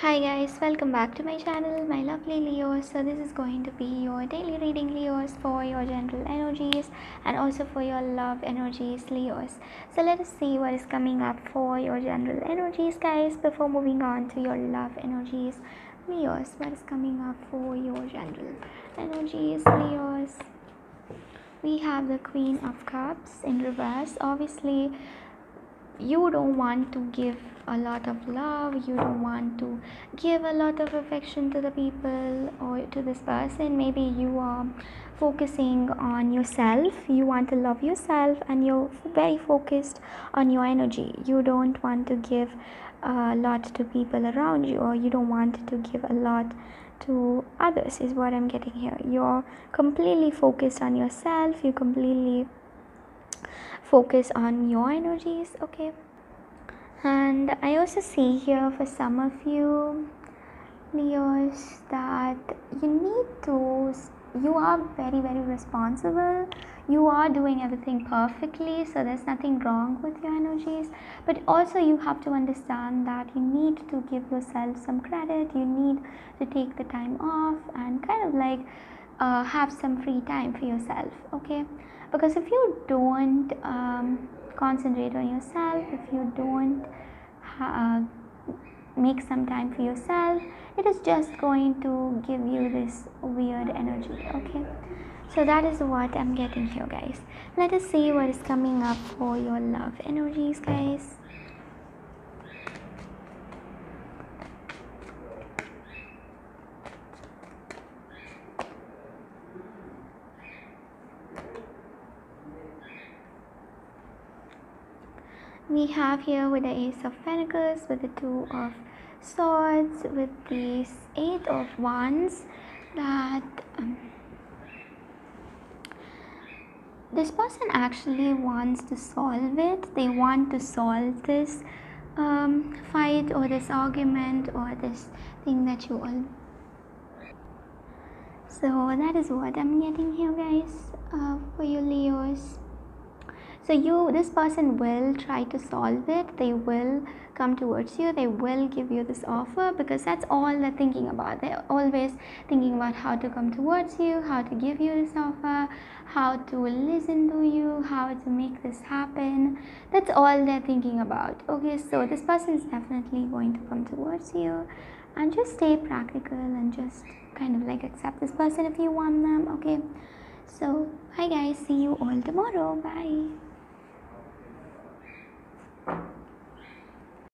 Hi guys, welcome back to my channel, my lovely Leos. So this is going to be your daily reading, Leos, for your general energies and also for your love energies, Leos. So let us see what is coming up for your general energies, guys, before moving on to your love energies, Leos. What is coming up for your general energies, Leos? We have the Queen of Cups in reverse. Obviously you don't want to give a lot of love, you don't want to give a lot of affection to the people or to this person. Maybe you are focusing on yourself, you want to love yourself, and you're very focused on your energy. You don't want to give a lot to people around you, or you don't want to give a lot to others, is what I'm getting here. You're completely focused on yourself, you completely focus on your energies, okay? And I also see here for some of you, Leos, that you are very, very responsible. You are doing everything perfectly, so there's nothing wrong with your energies. But also you have to understand that you need to give yourself some credit. You need to take the time off and kind of like have some free time for yourself, okay? Because if you don't concentrate on yourself, if you don't make some time for yourself, it is just going to give you this weird energy, okay? So that is what I'm getting here, guys. Let us see what is coming up for your love energies, guys. We have here with the Ace of Pentacles, with the Two of Swords, with the Eight of Wands, that this person actually wants to solve it. They want to solve this fight or this argument or this thing that you all. So that is what I'm getting here, guys, for you Leos. So this person will try to solve it. They will come towards you. They will give you this offer, because that's all they're thinking about. They're always thinking about how to come towards you, how to give you this offer, how to listen to you, how to make this happen. That's all they're thinking about. Okay, so this person is definitely going to come towards you, and just stay practical and just kind of like accept this person if you want them, okay? So, hi guys, see you all tomorrow. Bye.